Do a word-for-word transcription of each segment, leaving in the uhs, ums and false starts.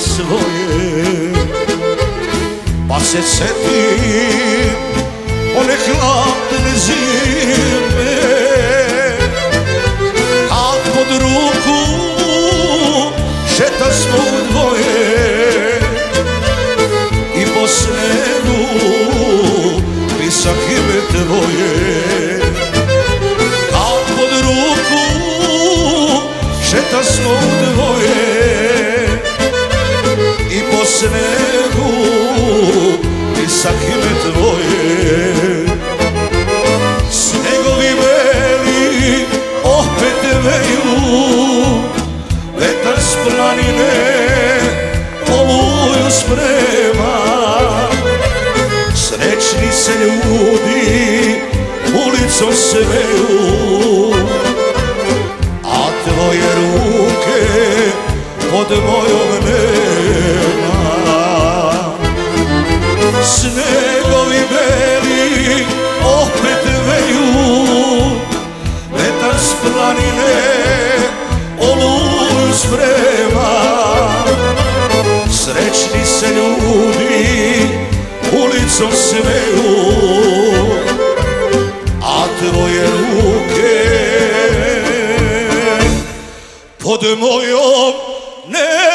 svoje, pa se setim one hladne zime, kad pod ruku šeta smo dvoje i po snegu pisak ime tvoje, kad pod ruku šeta smo dvoje i po snegu pisak ime tvoje. Snegovi beli opet veju, vetar s planine oluju sprema, srećni se ljudi ulicom sveju, a tvoje ruke pod mojom nema. Snegovi beli opet veju, vetar s planine oluju sprema, srećni se ljudi ulicom sveju, a tvoje ruke pod mojom nema.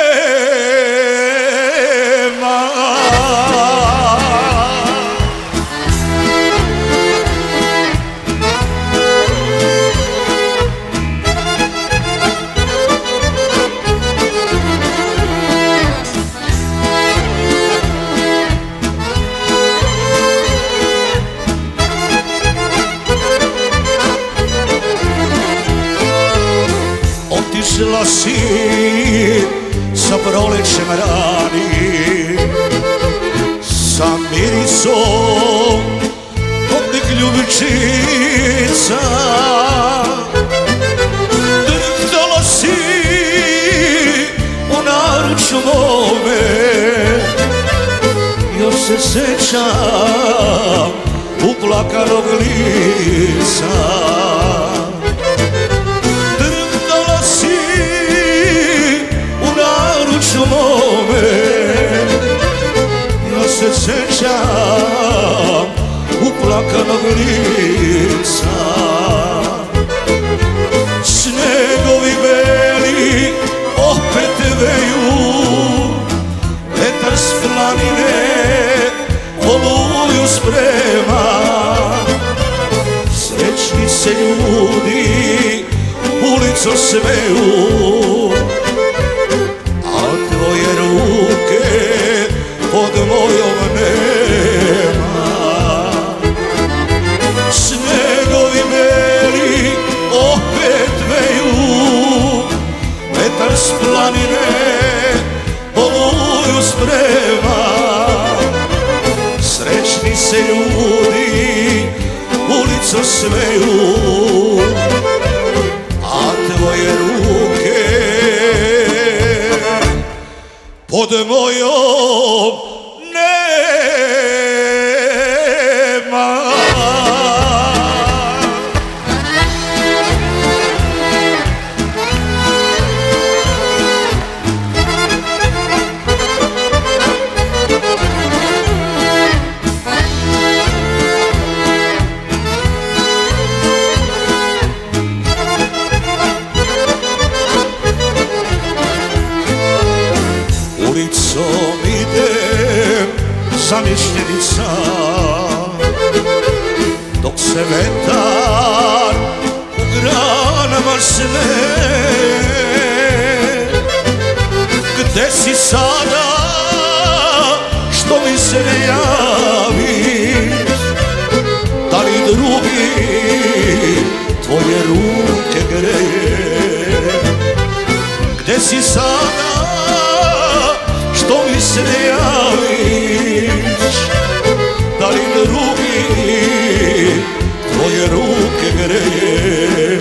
Otišla si sa prolećem ranim, sa mirisom topnih ljubičica, drhtala si u naručju mome, još se sećam uplakanog lica. Ja se sećam uplakanog lica. Snegovi beli opet veju, vetar s planine oluju sprema, srećni se ljudi ulicom sveju, pod mojom nema. Snegovi beli opet veju, vetar s planine oluju sprema, srećni se ljudi ulicom sveju, a tvoje ruke pod mojom zamišljeni sam, dok se vetar u granama sne. Gde si sada što mi se ne javiš, da li drugi tvoje ruke greje? Gde si sada što mi se ne javiš, da li drugi tvoje ruke greje?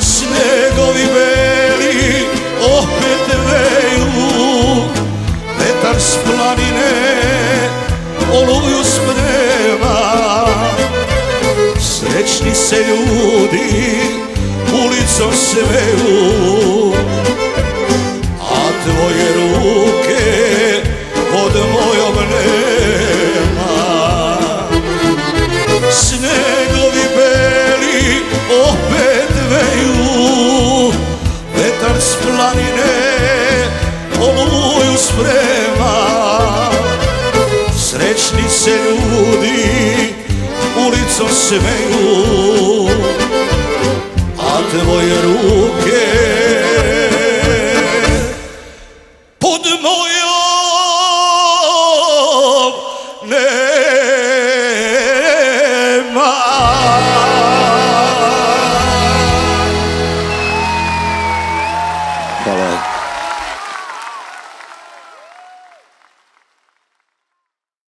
Snegovi beli opet veju, vetar s planine oluju sprema, srećni se ljudi ulicom sveju, a tvoje ruke svemu, a tvoje ruke pod mojom nema. Hvala.